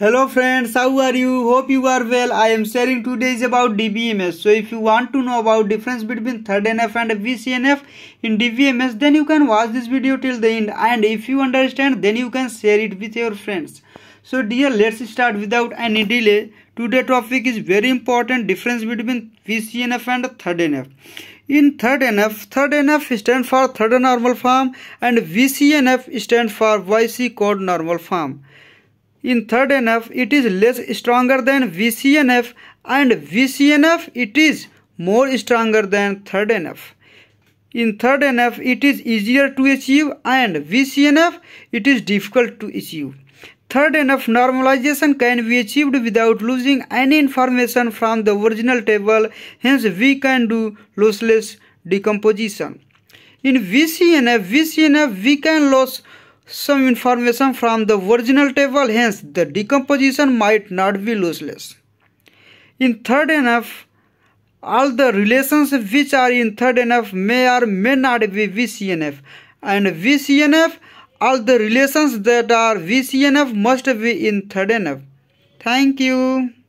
Hello friends, how are you? Hope you are well. I am sharing today is about DBMS. So if you want to know about difference between third NF and VCNF in DBMS, then you can watch this video till the end, and if you understand then you can share it with your friends. So dear, let's start without any delay. Today topic is very important, difference between VCNF and third NF. In third NF stands for third normal form and VCNF stands for Boyce-Codd normal form. In third NF, it is less stronger than VCNF, and VCNF it is more stronger than third NF. In third NF, it is easier to achieve, and VCNF it is difficult to achieve. Third NF normalization can be achieved without losing any information from the original table, hence we can do lossless decomposition. In VCNF we can lose some information from the original table, hence the decomposition might not be lossless. In third NF, all the relations which are in third NF may or may not be VCNF, and VCNF, all the relations that are VCNF must be in third NF. Thank you.